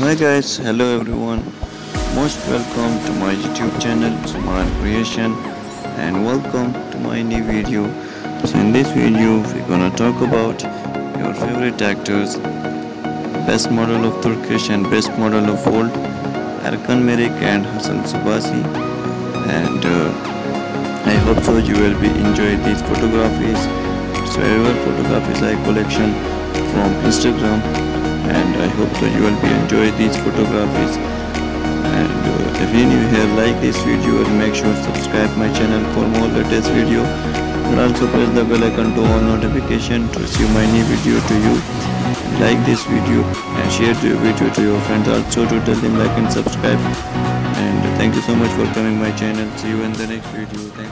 Hi guys, hello everyone, most welcome to my YouTube channel Usman Creation, and welcome to my new video. So in this video we're gonna talk about your favorite actors, best model of Turkish and best model of world, Erkan Meriç and Hazal Subaşi, and I hope so you will be enjoying these photographies. So our photographies I collection from Instagram, and I hope so you will be enjoying these photographies. And if you're new here, like this video and make sure to subscribe my channel for more latest video, and also press the bell icon to on notification to receive my new video to you. Like this video and share the video to your friends, also to tell them like and subscribe. And thank you so much for coming my channel. See you in the next video. Thank